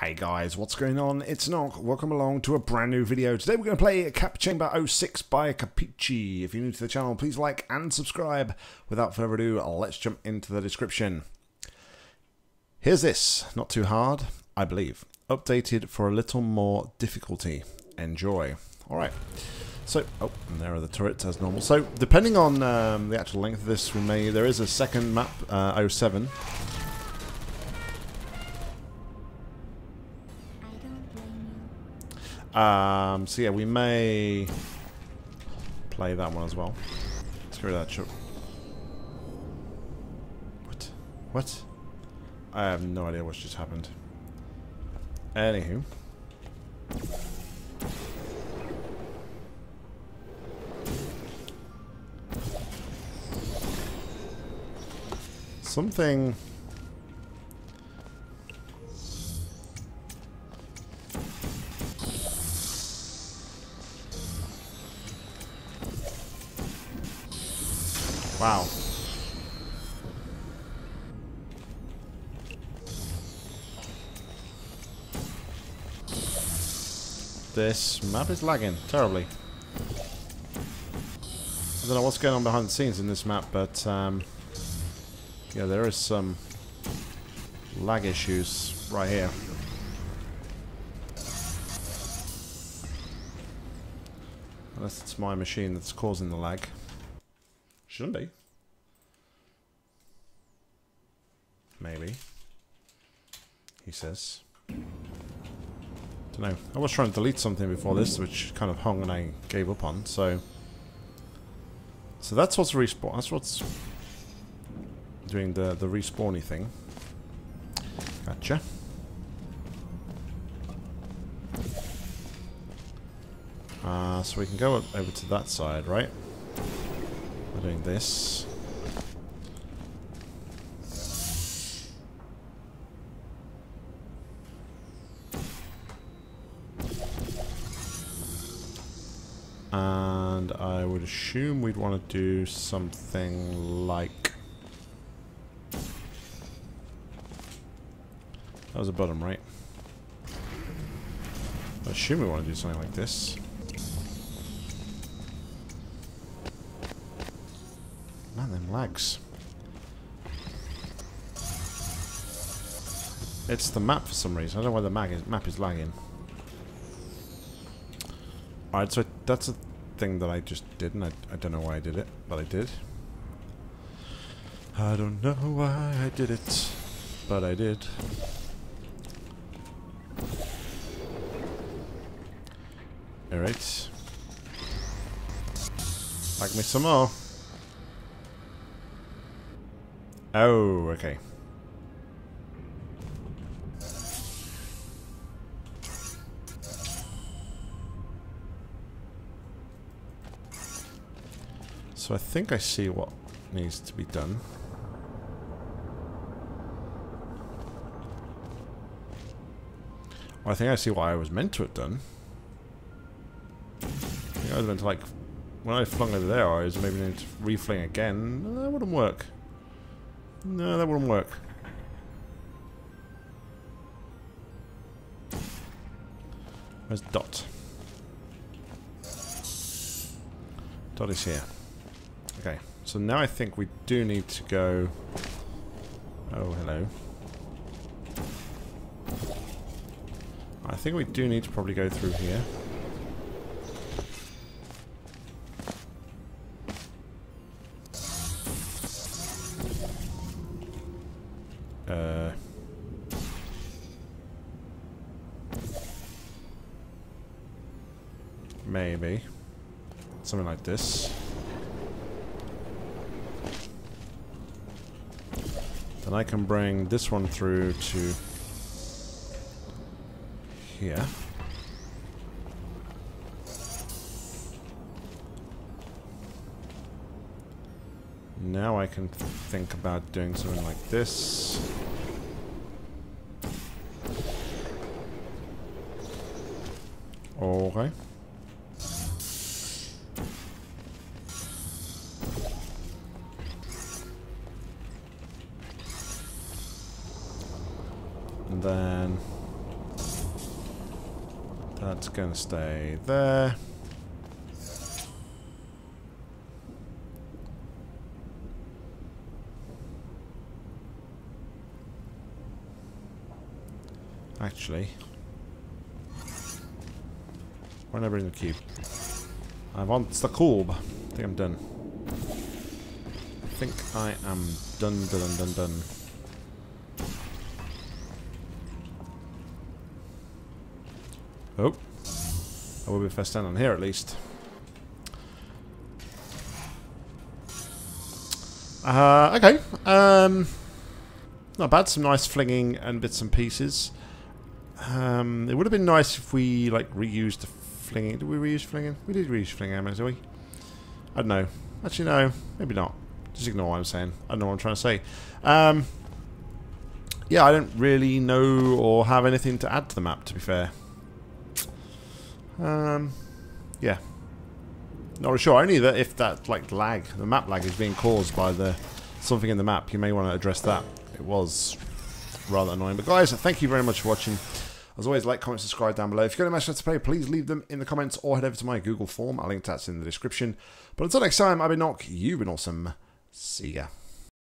Hey guys, what's going on? It's Nock. Welcome along to a brand new video. Today we're going to play Cap Chamber 06 by Cappucci. If you're new to the channel, please like and subscribe. Without further ado, let's jump into the description. Here's this. Not too hard, I believe. Updated for a little more difficulty. Enjoy. Alright. So, oh, and there are the turrets as normal. So, depending on the actual length of this, there is a second map, 07. So yeah, we may play that one as well. Let's get rid of that chip. What? What? I have no idea what's just happened. Anywho. Something... Wow. This map is lagging terribly. I don't know what's going on behind the scenes in this map, but yeah, there is some lag issues right here. Unless it's my machine that's causing the lag. Shouldn't be. Maybe. He says. Don't know. I was trying to delete something before this, which kind of hung and I gave up on, so... So that's what's respawn. That's what's doing the respawny thing. Gotcha. So we can go over to that side, right? Doing this. And I would assume we'd want to do something like... That was the bottom, right? I assume we want to do something like this. Man, them lags. It's the map for some reason. I don't know why the map is lagging. Alright, so that's a thing that I just did, and I don't know why I did it, but I did. I don't know why I did it, but I did. Alright. Lag me some more. Oh, okay. So I think I see what needs to be done. Well, I think I see what I was meant to have done. I think I was meant to, like, when I flung over there, I was maybe meant to refling again. No, that wouldn't work. No, that wouldn't work. Where's Dot? Dot is here. Okay, so now I think we do need to go... Oh, hello. I think we do need to probably go through here. Maybe. Something like this. Then I can bring this one through to here. Now I can think about doing something like this. Okay. And then That's going to stay there. Actually, why not bring the cube? I want the cube. I think I'm done. I think I am done. Oh, I will be first stand on here at least. Okay. Not bad. Some nice flinging and bits and pieces. It would have been nice if we like reused the flinging. Did we reuse flinging? We did reuse flinging ammo, did we? I don't know. Actually, no. Maybe not. Just ignore what I'm saying. I don't know what I'm trying to say. Yeah, I don't really know or have anything to add to the map, to be fair. Yeah. Not really sure. Only that if that like lag, the map lag is being caused by the something in the map, you may want to address that. It was rather annoying. But guys, thank you very much for watching. As always, like, comment, subscribe down below. If you've got a message to play, please leave them in the comments or head over to my Google form. I'll link to that in the description. But until next time, I've been Nock, you've been awesome. See ya.